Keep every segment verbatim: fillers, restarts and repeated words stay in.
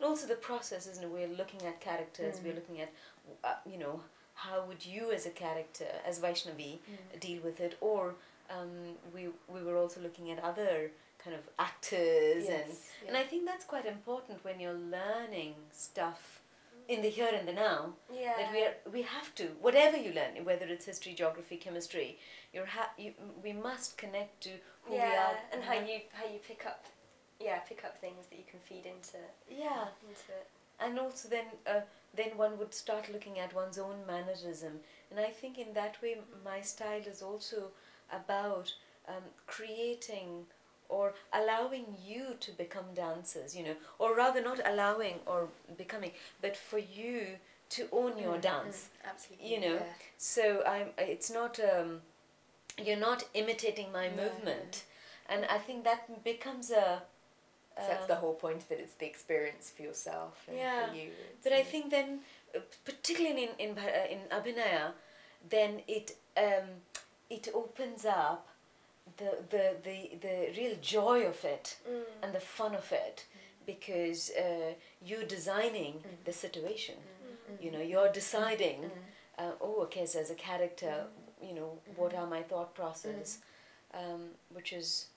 and also the process, isn't it? We're looking at characters, mm. we're looking at, uh, you know, how would you as a character, as Vaishnavi, mm. deal with it? Or um, we we were also looking at other kind of actors, yes, and yes. and I think that's quite important when you're learning stuff in the here and the now. Yeah. That we are, we have to, whatever you learn, whether it's history, geography, chemistry, you're ha you we must connect to who yeah, we are and how you how you pick up, yeah, pick up things that you can feed into. Yeah, into it. And also then uh, then one would start looking at one's own mannerism, and I think in that way my style is also about um, creating or allowing you to become dancers, you know, or rather not allowing or becoming, but for you to own your mm, dance. Mm, absolutely. You know, yeah. so I'm, it's not, um, you're not imitating my no, movement. No. And I think that becomes a... Uh, so that's the whole point of it, it's the experience for yourself and yeah, for you. But I think then, particularly in, in, in Abhinaya, then it, um, it opens up The, the the the real joy of it mm. and the fun of it, mm. because uh, you're designing mm. the situation, mm. Mm. you know, you're deciding, mm. uh, oh, okay, so as a character, mm. you know, mm. what are my thought process, mm. um, which is,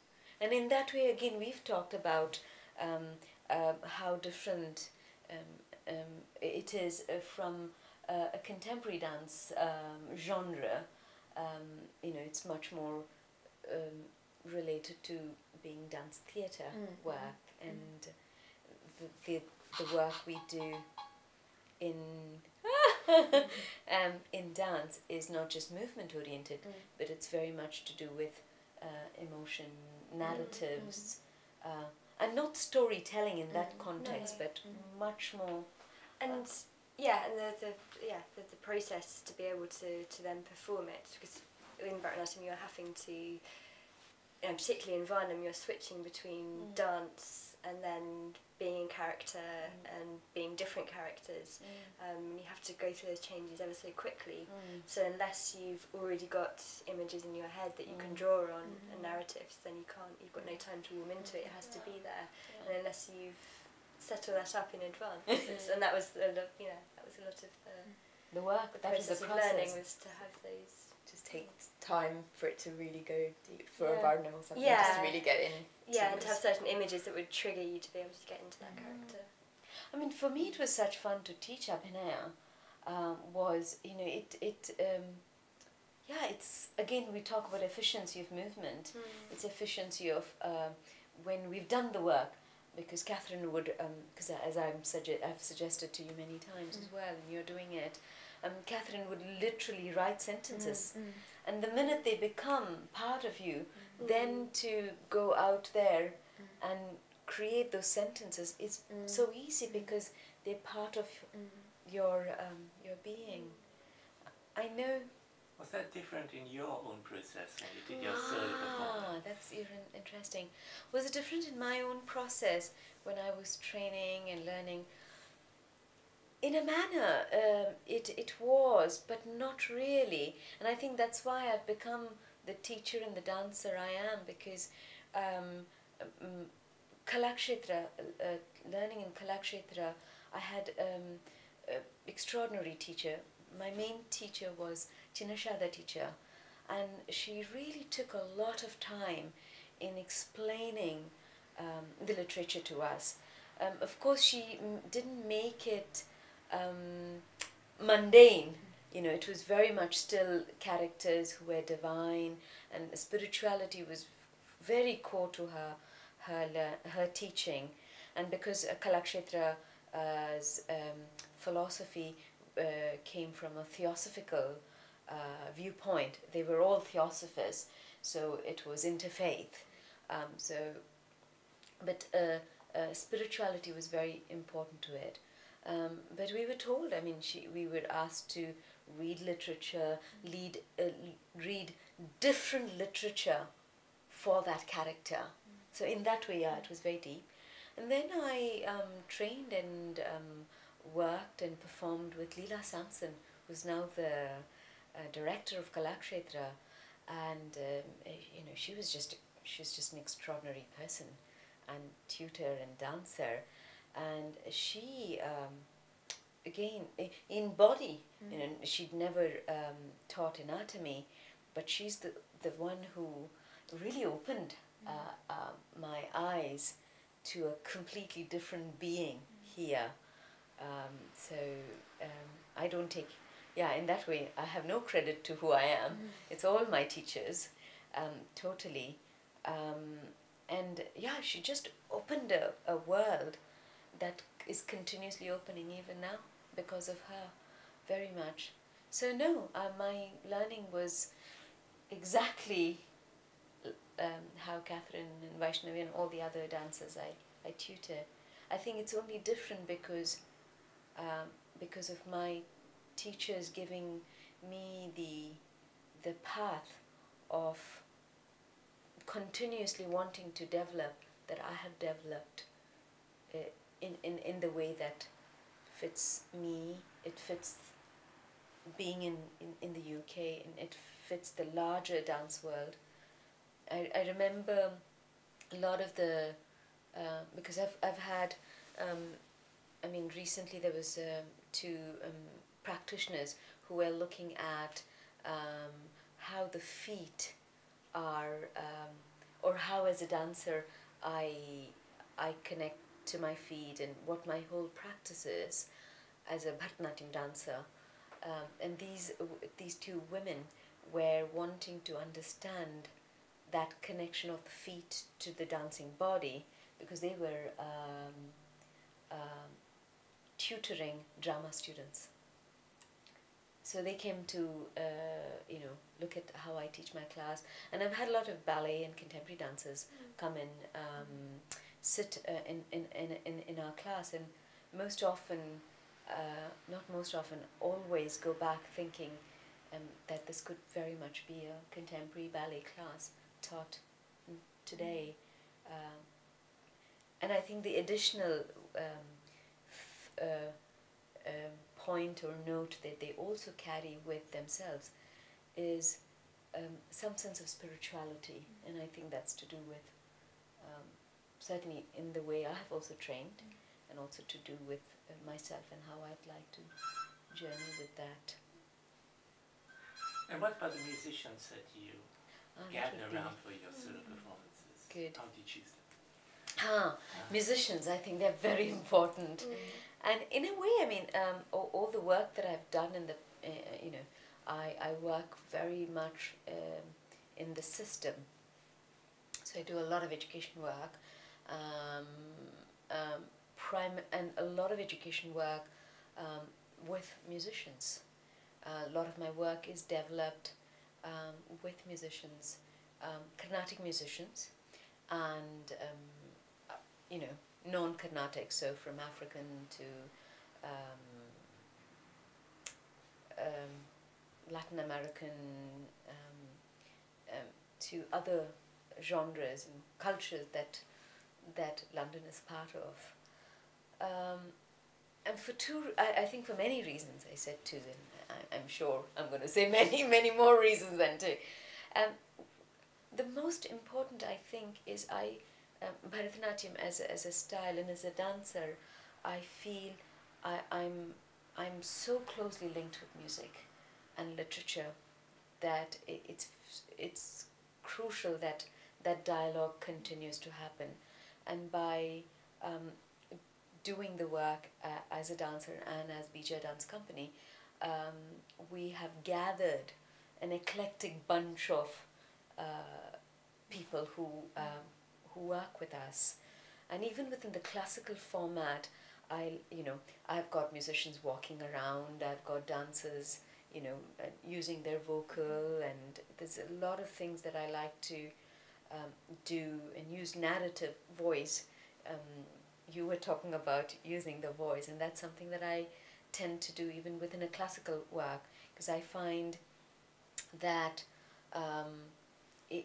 and in that way again we've talked about um, uh, how different um, um, it is uh, from uh, a contemporary dance um, genre. Um, you know, it's much more Um, related to being dance theatre mm. work mm. and the, the the work we do in um, in dance is not just movement oriented, mm. but it's very much to do with uh, emotion, narratives, mm. uh, and not storytelling in mm. that context, no. but mm. much more. And uh, yeah, and the, the yeah the, the process to be able to to then perform it, because in Bharatanatyam you're having to, you know, particularly in Varnam, you're switching between mm. dance and then being in character mm. and being different characters. Mm. Um, you have to go through those changes ever so quickly. Mm. So unless you've already got images in your head that you mm. can draw on mm -hmm. and narratives, then you can't, you've got no time to warm into it, it has yeah. to be there. Yeah. And unless you've set all that up in advance. And that was, a lot, you know, that was a lot of the, the work, the that is the process of learning was to have those. Just take time for it to really go deep for yeah. a Varnam or something, yeah. just to really get in. Yeah, and to have certain images that would trigger you to be able to get into that mm. character. I mean, for me it was such fun to teach Abhinaya. Um, was, you know, it, it um, yeah, it's, again, we talk about efficiency of movement. Mm. It's efficiency of uh, when we've done the work, because Catherine would, because um, as I'm sugge I've suggested to you many times mm. as well, and you're doing it, Um, Catherine would literally write sentences, mm, mm. and the minute they become part of you, mm. then to go out there mm. and create those sentences is mm. so easy, because they're part of mm. your um, your being. I know. Was that different in your own process when you did your solo performance? Ah, that's even interesting. Was it different in my own process when I was training and learning? In a manner, uh, it, it was, but not really. And I think that's why I've become the teacher and the dancer I am, because um, um, Kalakshetra, uh, learning in Kalakshetra, I had um, an extraordinary teacher. My main teacher was Chinnaswada teacher, and she really took a lot of time in explaining um, the literature to us. Um, of course, she m didn't make it Um, mundane, you know, it was very much still characters who were divine, and spirituality was very core to her her, her teaching. And because uh, Kalakshetra's um, philosophy uh, came from a theosophical uh, viewpoint, they were all theosophists, so it was interfaith. Um, so, but uh, uh, spirituality was very important to it. Um, but we were told, I mean, she, we were asked to read literature, lead, uh, read different literature for that character. Mm. So in that way, yeah, it was very deep. And then I um, trained and um, worked and performed with Leela Samson, who's now the uh, director of Kalakshetra. And, um, you know, she was just, she was just an extraordinary person and tutor and dancer. and she um, again in body, mm. you know, she'd never um, taught anatomy, but she's the the one who really opened mm. uh, uh, my eyes to a completely different being mm. here. Um, so um, I don't take, yeah, in that way I have no credit to who I am. Mm. It's all my teachers, um, totally. Um, and yeah, she just opened a, a world that is continuously opening even now because of her, very much. So no, uh, my learning was exactly um, how Catherine and Vaishnavi and all the other dancers I, I tutor. I think it's only different because um, because of my teachers giving me the the path of continuously wanting to develop, that I have developed uh, in, in, in the way that fits me, it fits being in, in, in the U K, and it fits the larger dance world. I, I remember a lot of the, uh, because I've, I've had, um, I mean recently there was uh, two um, practitioners who were looking at um, how the feet are, um, or how as a dancer I, I connect to my feet and what my whole practice is as a Bharatanatyam dancer. Um, and these, these two women were wanting to understand that connection of the feet to the dancing body, because they were um, um, tutoring drama students. So they came to, uh, you know, look at how I teach my class. And I've had a lot of ballet and contemporary dancers mm. come in, um, sit uh, in, in, in, in our class, and most often, uh, not most often, always go back thinking um, that this could very much be a contemporary ballet class taught today. Mm. Um, and I think the additional um, f uh, um, point or note that they also carry with themselves is um, some sense of spirituality, mm. and I think that's to do with um, certainly in the way I have also trained, mm. and also to do with myself and how I'd like to journey with that. And what about the musicians that you ah, gathered that around be. for your solo performances? Good. How do you choose them? Ah, yeah. Musicians, I think they're very important. Mm. And in a way, I mean, um, all, all the work that I've done in the, uh, you know, I, I work very much um, in the system. So I do a lot of education work, um, um, prime and a lot of education work um, with musicians. Uh, a lot of my work is developed um, with musicians, um, Carnatic musicians, and um, you know, non-Carnatic, so from African to um, um, Latin American, um, um, to other genres and cultures that that London is part of. Um, and for two, I, I think for many reasons, I said two, and I, I'm sure I'm going to say many, many more reasons than two. Um, the most important, I think, is I Um, Bharatanatyam as a, as a style and as a dancer, I feel I, I'm, I'm so closely linked with music and literature that it, it's, it's crucial that that dialogue continues to happen. And by um, doing the work uh, as a dancer and as B J Dance Company, um, we have gathered an eclectic bunch of uh, people who um, who work with us. And even within the classical format, I, you know, I've got musicians walking around, I've got dancers, you know, uh, using their vocal, and there's a lot of things that I like to um, do and use narrative voice. Um, you were talking about using the voice, and that's something that I tend to do even within a classical work, because I find that um,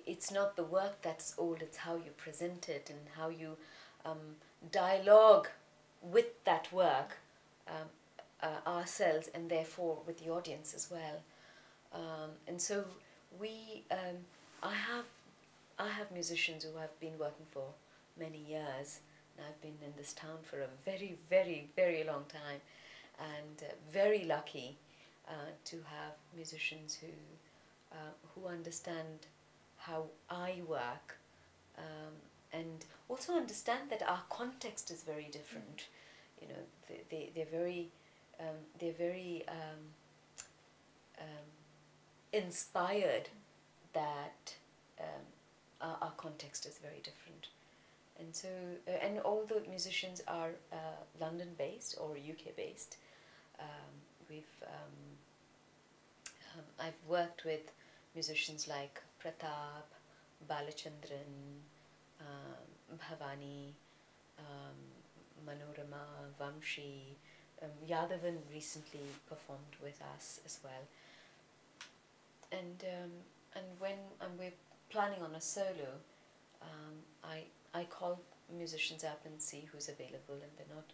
it's not the work that's old, it's how you present it and how you um, dialogue with that work, um, uh, ourselves, and therefore with the audience as well. Um, and so we, um, I have, I have musicians who I've been working for many years And I've been in this town for a very, very, very long time, and uh, very lucky uh, to have musicians who uh, who understand how I work, um, and also understand that our context is very different. Mm. You know, they, they they're very um, they're very um, um, inspired that um, our, our context is very different. And so, uh, and all the musicians are uh, London-based or U K-based. Um, we've, um, um, I've worked with musicians like Pratap Balachandran, um, Bhavani um, Manorama, Vamshi um, Yadavan recently performed with us as well. And um, and when um, we're planning on a solo, um, I. I call musicians up and see who's available, and they're not.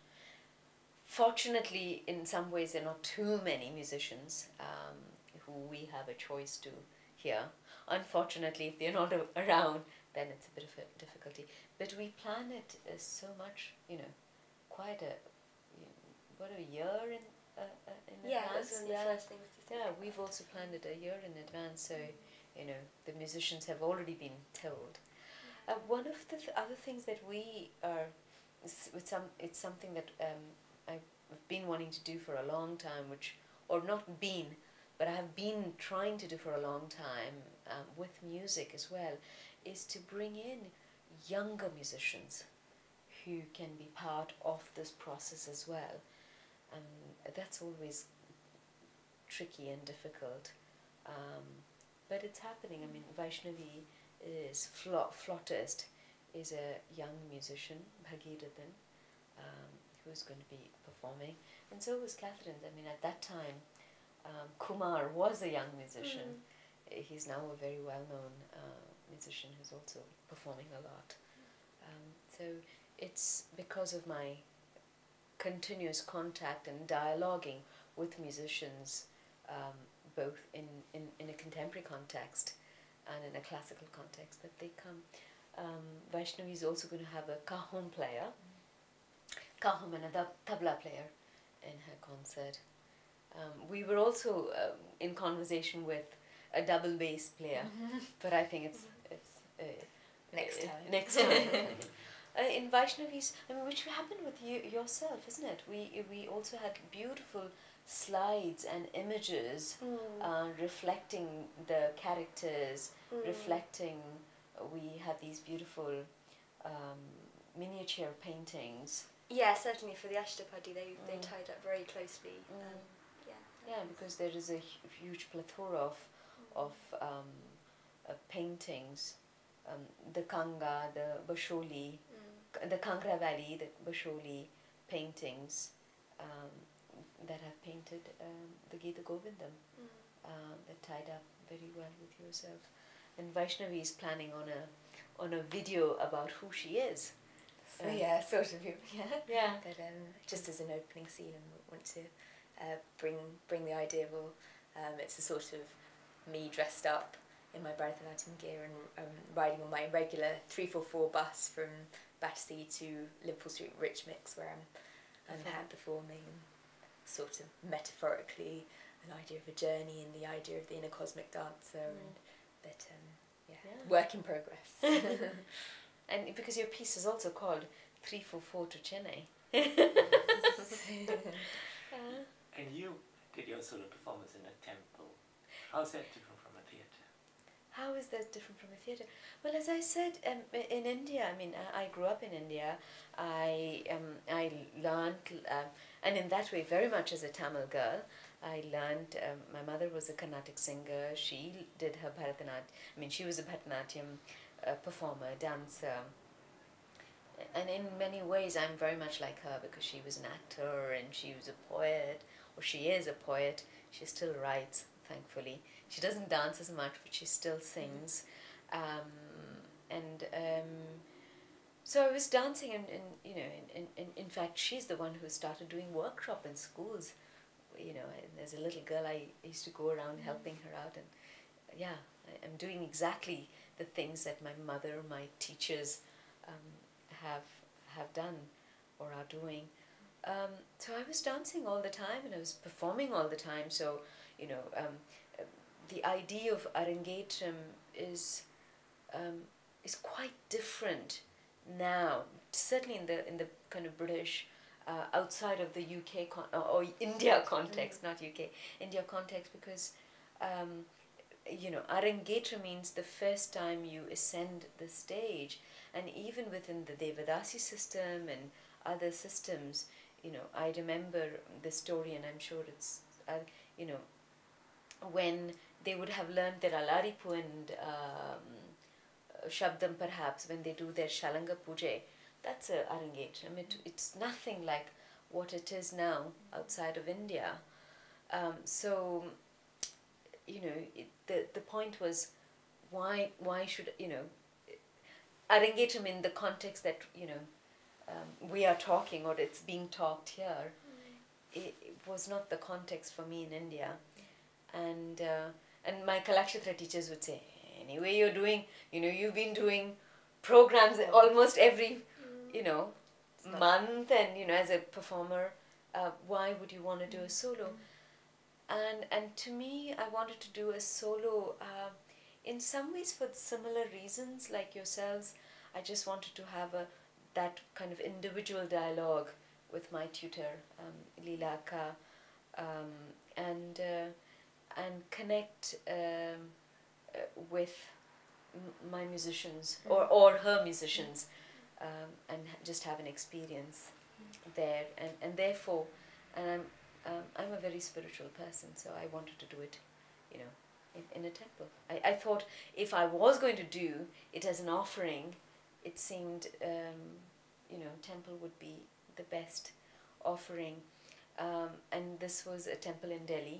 Fortunately, in some ways, there are not too many musicians um, who we have a choice to hear. Unfortunately, if they're not around, then it's a bit of a difficulty. But we plan it uh, so much, you know, quite a you know, what a year in uh, uh, in yeah, advance. That's one of the first things to think. Yeah, we've also planned it a year in advance, so mm-hmm. you know the musicians have already been told. Uh, one of the th other things that we are, with some, it's something that um, I've been wanting to do for a long time, which, or not been, but I have been trying to do for a long time um, with music as well, is to bring in younger musicians who can be part of this process as well. Um, that's always tricky and difficult, um, but it's happening. I mean, Vaishnavi is fla flautist, is a young musician, Bhagirathan, um, who's going to be performing, and so was Catherine. I mean, at that time, um, Kumar was a young musician. Mm. He's now a very well-known uh, musician who's also performing a lot. Um, so it's because of my continuous contact and dialoguing with musicians, um, both in, in, in a contemporary context and in a classical context, that they come. Um, Vaishnavi is also going to have a kahom player, kahom and a tabla player in her concert. Um, we were also um, in conversation with a double bass player, mm-hmm. but I think it's it's uh, next time. Uh, next time. uh, in Vaishnavi's, I mean, which happened with you yourself, isn't it? We we also had beautiful slides and images, mm. uh, reflecting the characters, mm. reflecting, we had these beautiful um, miniature paintings. Yeah, certainly for the Ashtapadi, they, mm. they tied up very closely. Mm. Um, yeah. yeah, because there is a huge plethora of, mm. of um, uh, paintings, um, the Kangra, the Basholi, mm. the Kangra Valley, the Basholi paintings, um, that have painted um, the Gita Govindam, mm. uh, that tied up very well with yourself. And Vaishnavi is planning on a on a video about who she is. So um, yeah, sort of. Yeah, yeah. But um, just as an opening scene, I want to uh, bring bring the idea. Well, um, it's a sort of me dressed up in my Bharatanatyam gear and um, riding on my regular three four four bus from Battersea to Liverpool Street, Rich Mix, where I'm I'm had performing. Sort of metaphorically, an idea of a journey and the idea of the inner cosmic dancer, mm. and that um, yeah. yeah, work in progress. And because your piece is also called Three Four Four to Chennai, and you did your solo performance in a temple. How's that different from a theatre? How is that different from a theatre? Well, as I said, um, in India, I mean, I, I grew up in India. I um, I learned. Uh, And in that way, very much as a Tamil girl, I learned, um, my mother was a Carnatic singer, she did her Bharatanatyam, I mean, she was a Bharatanatyam uh, performer, dancer. And in many ways, I'm very much like her, because she was an actor and she was a poet, or she is a poet, she still writes, thankfully. She doesn't dance as much, but she still sings. Um, and... Um, So I was dancing, and, and you know, in, in, in fact, she's the one who started doing workshop in schools. You know, and as a little girl, I used to go around helping her out, and yeah, I, I'm doing exactly the things that my mother, my teachers, um, have have done or are doing. Um, so I was dancing all the time and I was performing all the time. So, you know, um, the idea of Arangetram is um, is quite different now. Certainly in the in the kind of British, uh, outside of the U K con or, or India context, mm. not U K, India context, because um, you know, Arangetram means the first time you ascend the stage, and even within the Devadasi system and other systems. You know, I remember the story, and I'm sure it's, uh, you know, when they would have learned their Alarippu and um, Shabdun, perhaps, when they do their Shalanga Puja, that's a Arangetram. It, it's nothing like what it is now outside of India. Um, so, you know, it, the, the point was, why, why should, you know, Arangetram in the context that, you know, Um, we are talking, or it's being talked here, mm. it, it was not the context for me in India. And uh, and my Kalakshetra teachers would say, anyway, you're doing, you know, you've been doing programs almost every, mm. you know, month, and, you know, as a performer, uh, why would you want to do a solo? Mm. And, and to me, I wanted to do a solo uh, in some ways for similar reasons, like yourselves. I just wanted to have a that kind of individual dialogue with my tutor, um, Leelaka, um, and uh, and connect um, uh, with m my musicians, or, or her musicians, um, and just have an experience there, and, and therefore, and I'm, um, I'm a very spiritual person, so I wanted to do it, you know, in, in a temple. I, I thought if I was going to do it as an offering, it seemed, um, you know, temple would be the best offering. Um, and this was a temple in Delhi,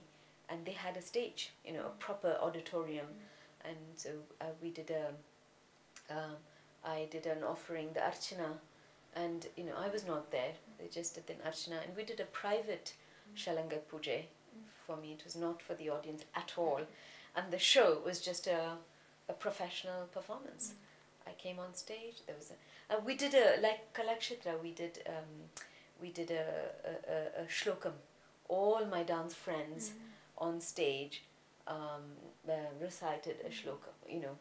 and they had a stage, you know, a proper auditorium. Mm. And so uh, we did a, uh, I did an offering, the Archana, and, you know, I was not there. They just did the Archana, and we did a private mm. Shalanga Puja. Mm. For me, it was not for the audience at all. And the show was just a, a professional performance. Mm. I came on stage. There was a. Uh, we did a like Kalakshetra. We did um, we did a a, a shlokam. All my dance friends mm-hmm. on stage um, uh, recited a shlokam. You know,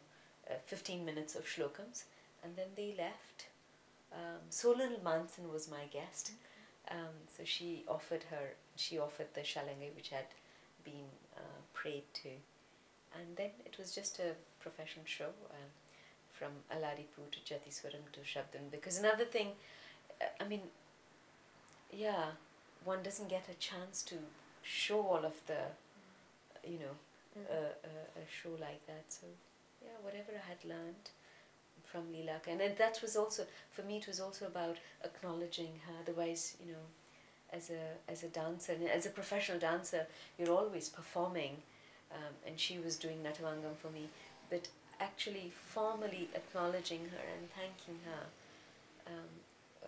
uh, fifteen minutes of shlokams, and then they left. Um, Sohini Lalmanson was my guest, mm-hmm. um, so she offered her. She offered the shalanga, which had been uh, prayed to, and then it was just a professional show. Um, from Alarippu to Jatiswaram to Shabdun, because another thing, I mean, yeah, one doesn't get a chance to show all of the, you know, mm-hmm. uh, uh, a show like that. So, yeah, whatever I had learned from Leelaka, and then that was also, for me it was also about acknowledging her. Otherwise, you know, as a, as a dancer, and as a professional dancer, you're always performing, um, and she was doing Natavangam for me, but actually formally acknowledging her and thanking her um,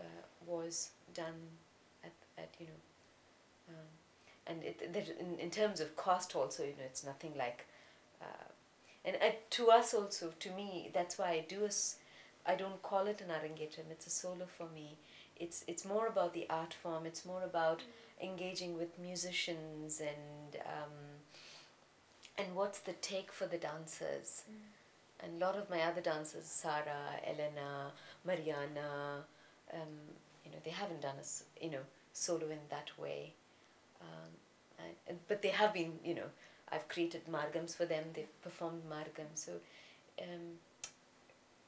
uh, was done at, at you know, um, and it, that in, in terms of cost also, you know, it's nothing like, uh, and uh, to us also, to me, that's why I do a, I don't call it an Arangetram, it's a solo for me. It's, it's more about the art form, it's more about mm-hmm. engaging with musicians and, um, and what's the take for the dancers. Mm-hmm. And a lot of my other dancers, Sarah, Elena, Mariana, um, you know, they haven't done a, you know, solo in that way. Um, and, and, but they have been, you know, I've created margams for them, they've performed margam. So, um,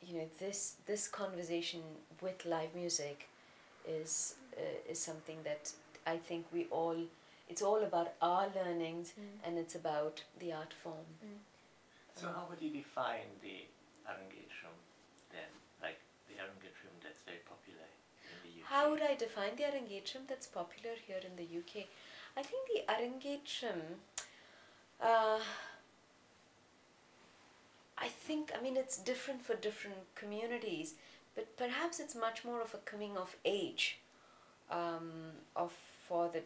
you know, this, this conversation with live music is, uh, is something that I think we all, it's all about our learnings mm. and it's about the art form. Mm. So how would you define the Arangetram then, like the Arangetram that's very popular in the U K? How would I define the Arangetram that's popular here in the U K? I think the Arangetram, uh, I think, I mean, it's different for different communities, but perhaps it's much more of a coming of age um, of for the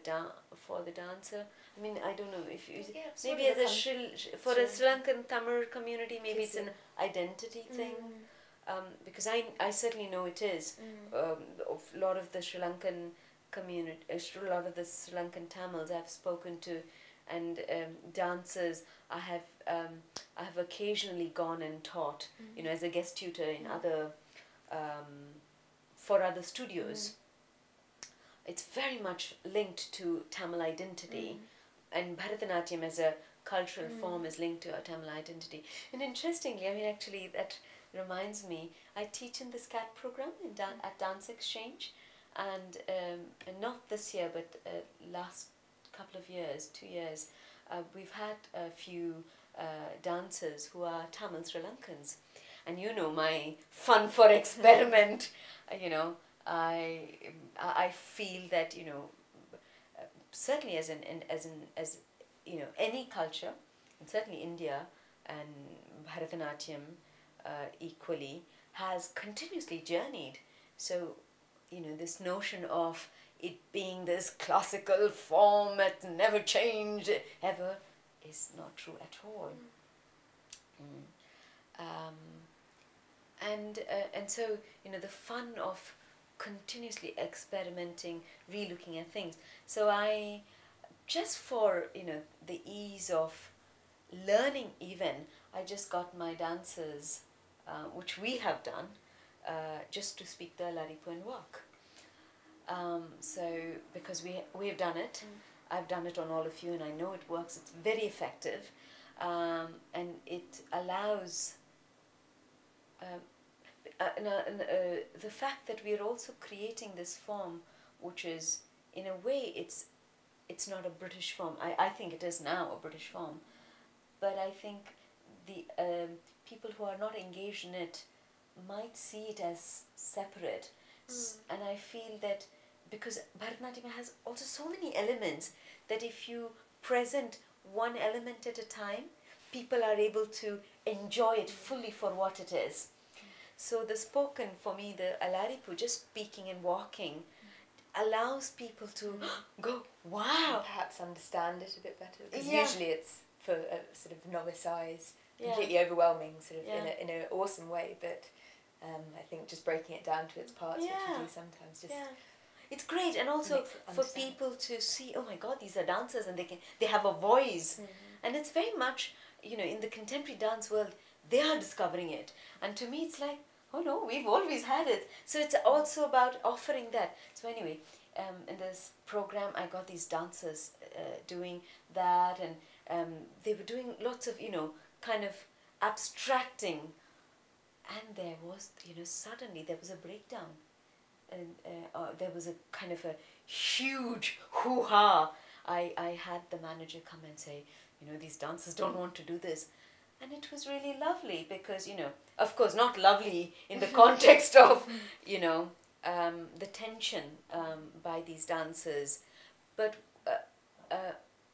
for the dancer. I mean, I don't know if you, yeah, maybe as a Sri, for a Sri Lankan Tamil community, maybe it's an identity thing. Mm. um, because I, I certainly know it is, mm. um, a lot of the Sri Lankan community, a lot of the Sri Lankan Tamils I've spoken to, and um, dancers I have um, I have occasionally gone and taught, mm. you know, as a guest tutor in mm. other, um, for other studios. Mm. It's very much linked to Tamil identity, mm. and Bharatanatyam as a cultural mm. form is linked to our Tamil identity. And interestingly, I mean, actually, that reminds me, I teach in this C A T program in dan mm. at Dance Exchange, and, um, and not this year, but uh, last couple of years, two years, uh, we've had a few uh, dancers who are Tamil Sri Lankans. And you know my fun for experiment, you know, I, I feel that, you know, certainly as an, an, as an, as, you know, any culture, and certainly India and Bharatanatyam uh, equally, has continuously journeyed. So, you know, this notion of it being this classical form that never changed ever is not true at all. Mm. Mm. Um, and, uh, and so, you know, the fun of continuously experimenting, re-looking at things. So I, just for, you know, the ease of learning even, I just got my dancers, uh, which we have done, uh, just to speak the Alarippu and walk. Um, so, because we, we have done it, mm. I've done it on all of you, and I know it works, it's very effective, um, and it allows, um, uh, and, uh, and, uh, the fact that we are also creating this form, which is, in a way, it's, it's not a British form. I, I think it is now a British form, but I think the um, people who are not engaged in it might see it as separate. Mm. And I feel that because Bharatanatyam has also so many elements that if you present one element at a time, people are able to enjoy it fully for what it is. Mm. So the spoken, for me, the Alarippu, just speaking and walking, mm. allows people to mm. go, wow! And perhaps understand it a bit better, because yeah. usually it's for a sort of novice eyes, completely yeah. overwhelming, sort of yeah. in an in a awesome way, but... Um, I think just breaking it down to its parts, yeah. which you do sometimes, just yeah. it's great, and also it for people to see, oh my God, these are dancers, and they can they have a voice, mm-hmm. and it's very much, you know, in the contemporary dance world, they are discovering it, and to me, it's like, oh no, we've always had it. So it's also about offering that. So anyway, um, in this program, I got these dancers uh, doing that, and um, they were doing lots of, you know, kind of abstracting. And there was, you know, suddenly there was a breakdown, and uh, uh, there was a kind of a huge hoo-ha. I, I had the manager come and say, you know, these dancers don't want to do this. And it was really lovely because, you know, of course not lovely in the context of, you know, um, the tension um, by these dancers. But uh, uh,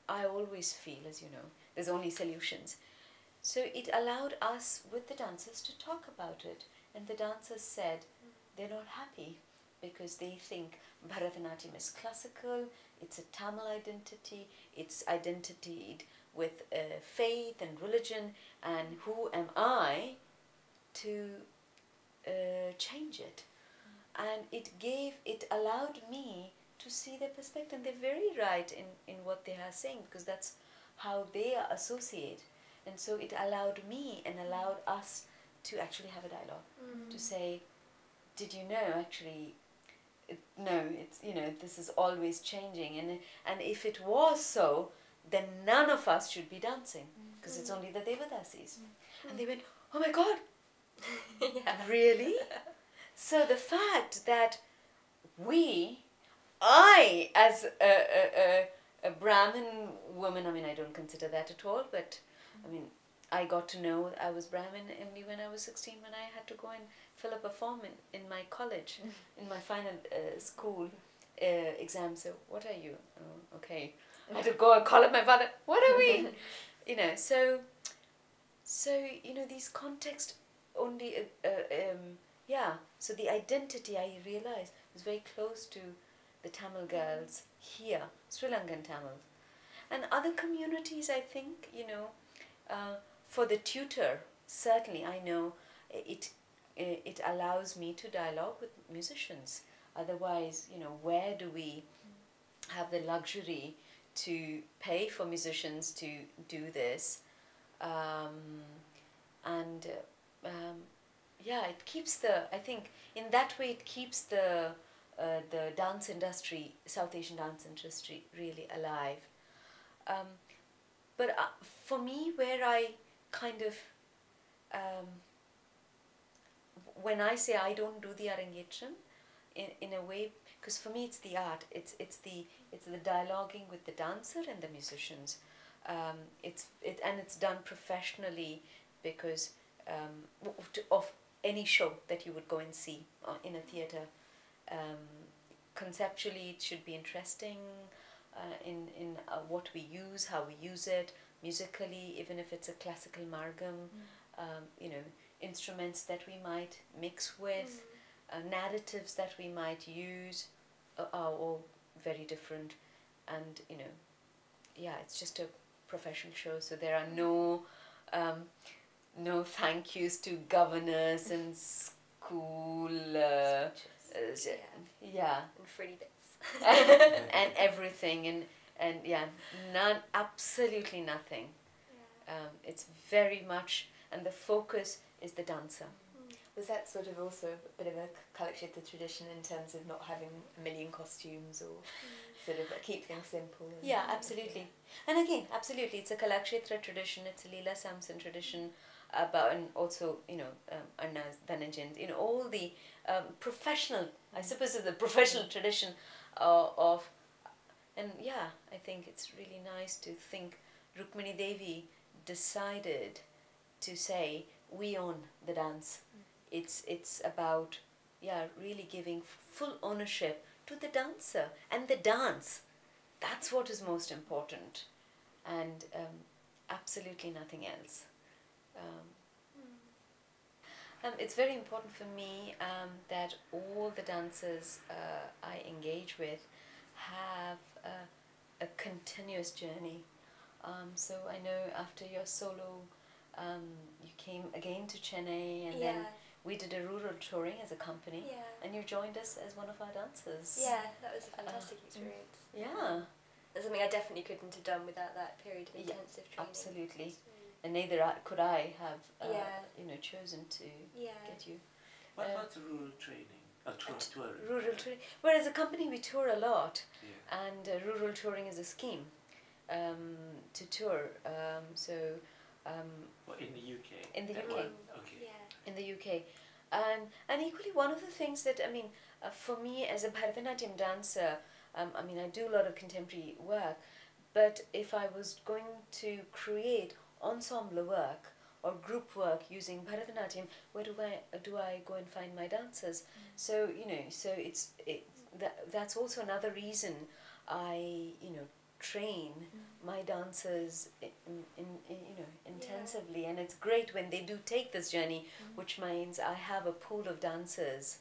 I always feel, as you know, there's only solutions. So it allowed us with the dancers to talk about it, and the dancers said they're not happy because they think Bharatanatyam is classical, it's a Tamil identity, it's identified with uh, faith and religion, and who am I to uh, change it? And it gave, it allowed me to see their perspective, and they're very right in, in what they are saying because that's how they are associated. And so it allowed me and allowed us to actually have a dialogue, mm. to say, did you know, actually, it, no, it's, you know, this is always changing. And, and if it was so, then none of us should be dancing because mm. it's only the Devadasis. Mm. And they went, oh my God, yeah. really? So the fact that we, I, as a, a, a, a Brahmin woman, I mean, I don't consider that at all, but... I mean, I got to know I was Brahmin only when I was sixteen, when I had to go and fill up a form in, in my college, in my final uh, school uh, exam. So, what are you? Oh, okay. I had to go and call up my father. What are we? You know, so, so, you know, these contexts only, uh, uh, um, yeah. So the identity, I realized, was very close to the Tamil girls here, Sri Lankan Tamils. And other communities, I think, you know, Uh, for the tutor, certainly I know it it allows me to dialogue with musicians. Otherwise, you know, where do we have the luxury to pay for musicians to do this? Um, and um, yeah, it keeps the, I think in that way it keeps the uh, the dance industry, South Asian dance industry, really alive. Um, but uh, for me, where I kind of, um, when I say I don't do the Arangetram, in, in a way, because for me it's the art, it's, it's, the, it's the dialoguing with the dancer and the musicians. Um, it's, it, and it's done professionally because um, of any show that you would go and see in a theatre. Um, conceptually it should be interesting uh, in, in uh, what we use, how we use it, musically, even if it's a classical margam, mm. um, you know, instruments that we might mix with, mm. uh, narratives that we might use uh, are all very different, and you know, yeah, it's just a professional show, so there are no um, no thank yous to governors and school uh, speeches. Uh, yeah. yeah and free bits and everything, and and yeah, none, absolutely nothing. Yeah. Um, it's very much, and the focus is the dancer. Mm. Was that sort of also a bit of a Kalakshetra tradition in terms of not having a million costumes or mm. sort of keep things simple? And yeah, absolutely. Yeah. And again, absolutely, it's a Kalakshetra tradition, it's a Leela Samson tradition, about, and also, you know, um, Anna Dhananjan, in all the um, professional, I suppose it's the professional tradition uh, of, and yeah, I think it's really nice to think Rukmini Devi decided to say, we own the dance. Mm. It's, it's about, yeah, really giving full ownership to the dancer and the dance. That's what is most important, and um, absolutely nothing else. Um, mm. um, it's very important for me um, that all the dancers uh, I engage with have a, a continuous journey. Um, so I know after your solo, Um, you came again to Chennai, and yeah. then we did a rural touring as a company, yeah. and you joined us as one of our dancers. Yeah, that was a fantastic uh, experience. Yeah. That's something I definitely couldn't have done without that period of intensive yeah, training. Absolutely. And neither I, could I have uh, yeah. you know, chosen to yeah. get you. What about uh, rural training? Uh, tour, tour. Rural touring. Well, as a company we tour a lot, yeah. and uh, rural touring is a scheme um, to tour. Um, so. Um, well, in the U K? In the U K. Okay. Yeah. In the U K. Um, and equally, one of the things that, I mean, uh, for me as a Bharatanatyam dancer, um, I mean, I do a lot of contemporary work, but if I was going to create ensemble work or group work using Bharatanatyam, where do I, do I go and find my dancers? Mm. So, you know, so it's, it, that, that's also another reason I, you know, train mm. my dancers in, in, in, you know, intensively, yeah. and it's great when they do take this journey, mm. which means I have a pool of dancers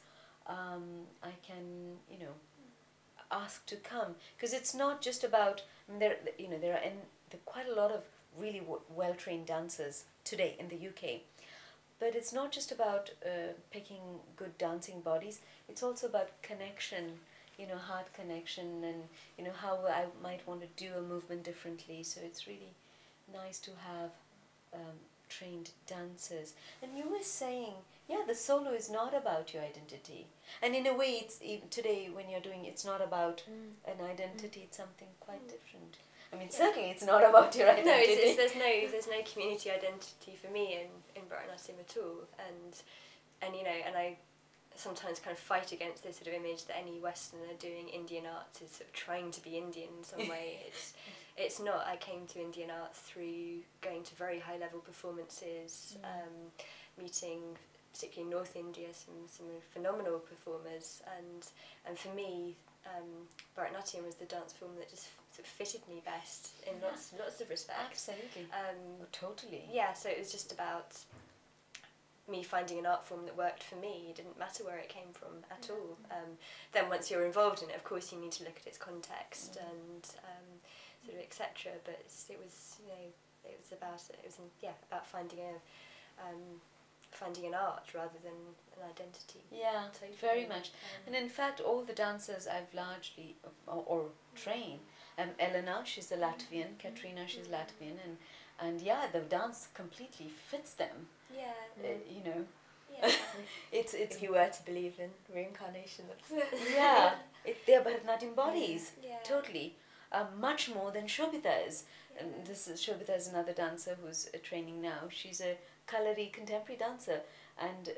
um, I can, you know, ask to come, because it's not just about, I mean, there, you know, there are, in, there are quite a lot of really w well-trained dancers today in the U K, but it's not just about uh, picking good dancing bodies, it's also about connection, you know, heart connection, and you know, how I might want to do a movement differently. So it's really nice to have um, trained dancers. And you were saying, yeah, the solo is not about your identity. And in a way, it's even today when you're doing, it's not about mm. an identity. Mm. It's something quite mm. different. I mean, yeah. certainly it's not about your identity. No, it's, it's, there's no, there's no community identity for me in in Bharatanatyam at all. And and you know, and I. sometimes kind of fight against this sort of image that any Westerner doing Indian arts is sort of trying to be Indian in some way. It's it's not. I came to Indian arts through going to very high level performances, mm. um, meeting particularly in North India some, some phenomenal performers, and and for me um, Bharatanatyam was the dance form that just sort of fitted me best in yeah. lots lots of respects. Absolutely. Um, totally. Yeah. So it was just about me finding an art form that worked for me. It didn't matter where it came from at yeah. all. Um, then once you're involved in it, of course you need to look at its context yeah. and um, sort of et cetera. But it was, you know, it was about it was yeah about finding a um, finding an art rather than an identity. Yeah, totally. Very much. Um, and in fact, all the dancers I've largely, or, or trained, um, Elena, she's a Latvian, mm-hmm. Katrina, she's mm-hmm. Latvian, and, and yeah, the dance completely fits them. Yeah. Uh, you know. Yeah. it's, it's if you were to believe in reincarnation. yeah, it, they're Bharatanatyam bodies, yeah. Yeah. Totally. Uh, much more than Shobita is. Yeah. And this is, Shobita is another dancer who's uh, training now. She's a Kalari contemporary dancer, and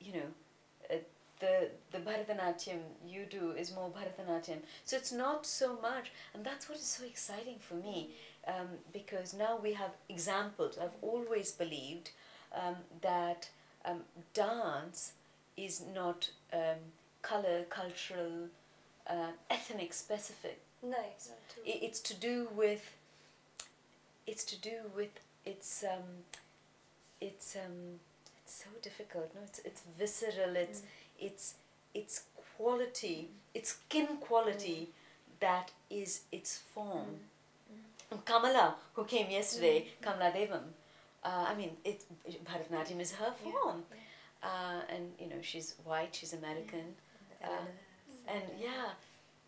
you know, uh, the the Bharatanatyam you do is more Bharatanatyam. So it's not so much, and that's what is so exciting for me, um, because now we have examples. I've always believed um, that um, dance is not um, color, cultural, uh, ethnic specific. No, it's, it, it's to do with. It's to do with its. Um, it's um, it's so difficult. No, it's it's visceral. It's mm. it's it's quality. It's skin quality mm. that is its form. Mm. Mm. Kamala, who came yesterday, mm. Kamala Devam. Uh, I mean, it Bharatanatyam is her form, yeah. Yeah. Uh, and you know she's white. She's American, yeah. Uh, yeah. and yeah.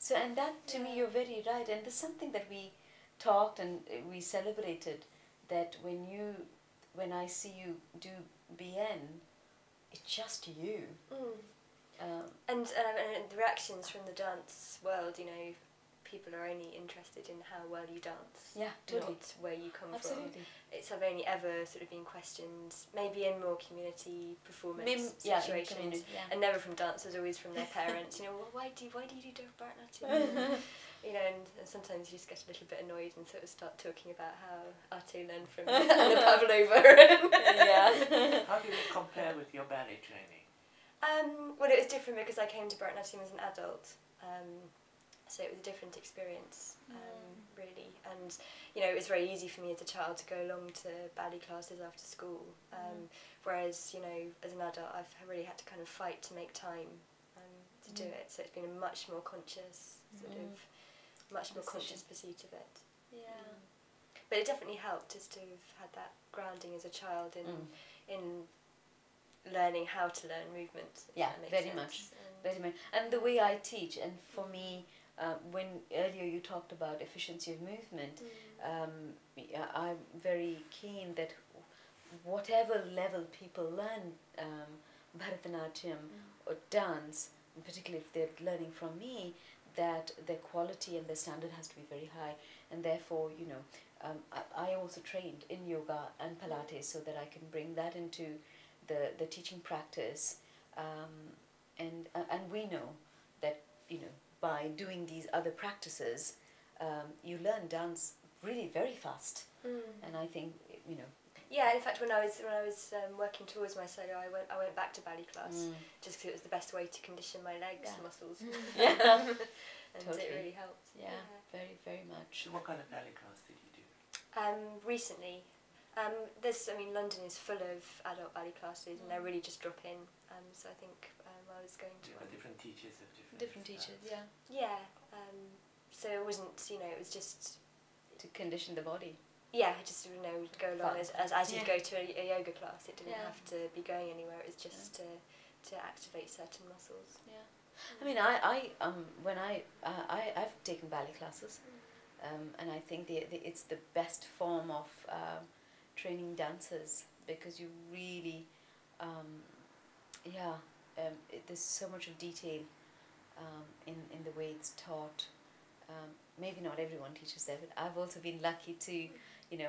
So, and that, to yeah. me, you're very right. And there's something that we talked and we celebrated, that when you, when I see you do B N, it's just you. Mm. Um, and, um, and the reactions from the dance world, you know, people are only interested in how well you dance. Yeah, totally. Not where you come Absolutely. From. It's I've only ever sort of been questioned, maybe in more community performance Mim, yeah, situations, community, yeah. and never from dancers, always from their parents. You know, well, why do why do you do Bharatanatyam? You know, and, and sometimes you just get a little bit annoyed and sort of start talking about how Arte learned from Anna Pavlova. Yeah. How do you compare with your ballet training? Um, well, it was different because I came to Bharatanatyam as an adult. Um, So it was a different experience, um, mm. really. And, you know, it was very easy for me as a child to go along to ballet classes after school. Um, mm. Whereas, you know, as an adult, I've really had to kind of fight to make time um, to mm. do it. So it's been a much more conscious, sort mm. of, much more conscious pursuit of it. Yeah. Mm. But it definitely helped just to have had that grounding as a child in, mm. in learning how to learn movement. Yeah, very sense. Much. Um, very much. And the way I teach, and for me... Uh, when earlier you talked about efficiency of movement, mm. um, I'm very keen that whatever level people learn um, Bharatanatyam mm. or dance, and particularly if they're learning from me, that their quality and their standard has to be very high, and therefore, you know, um, I, I also trained in yoga and Pilates so that I can bring that into the, the teaching practice, um, and, uh, and we know that, you know, by doing these other practices, um, you learn dance really very fast, mm. and I think you know. Yeah, in fact, when I was when I was um, working towards my solo, I went I went back to ballet class mm. just because it was the best way to condition my legs, yeah. muscles, yeah, and totally. It really helped. Yeah, yeah, very very much. So what kind of ballet class did you do? Um, recently, um, this I mean, London is full of adult ballet classes, mm. and they're really just drop in. Um, so I think. I was going to different teachers of different, different teachers, yeah, yeah. Um, so it wasn't, you know, it was just to condition the body. Yeah, I just you know would go along Fun. as as I did yeah. go to a, a yoga class. It didn't yeah. have to be going anywhere. It was just yeah. to to activate certain muscles. Yeah, I mean, I I um when I uh, I I've taken ballet classes, mm. um, and I think the, the it's the best form of um, training dancers, because you really, um, yeah. Um, it, there's so much of detail um, in, in the way it's taught. Um, maybe not everyone teaches that, but I've also been lucky to, you know,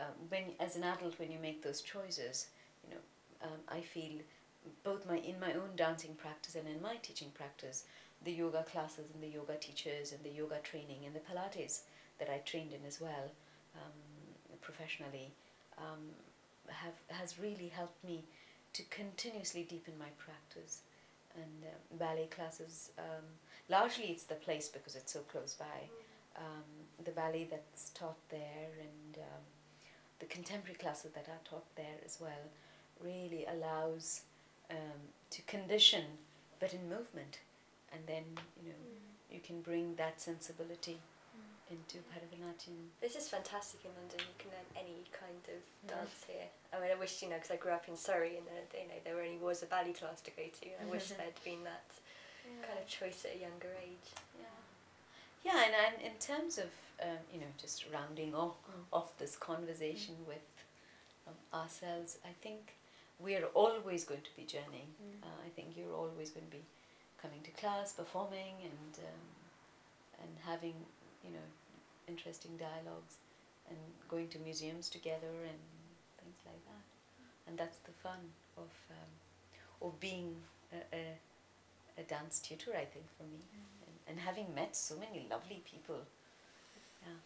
um, when as an adult when you make those choices, you know, um, I feel both my in my own dancing practice and in my teaching practice, the yoga classes and the yoga teachers and the yoga training and the Pilates that I trained in as well, um, professionally, um, have has really helped me to continuously deepen my practice. And uh, ballet classes, um, largely it's the place because it's so close by. Um, the ballet that's taught there and um, the contemporary classes that are taught there as well really allows um, to condition, but in movement. And then, you know, mm. you can bring that sensibility mm. into Bharatanatyam. This is fantastic in London. You can learn any kind of dance here. I mean, I wish, you know, because I grew up in Surrey, and then, you know, there only was a ballet class to go to. I wish there'd been that yeah. kind of choice at a younger age. Yeah. Yeah, and, and in terms of um, you know, just rounding off mm. off this conversation mm. with um, ourselves, I think we're always going to be journeying. Mm. Uh, I think you're always going to be coming to class, performing, and um, and having, you know, interesting dialogues, and going to museums together and things like that. Mm. And that's the fun of um, of being a, a a dance tutor, I think, for me, mm. and, and having met so many lovely people. Yeah.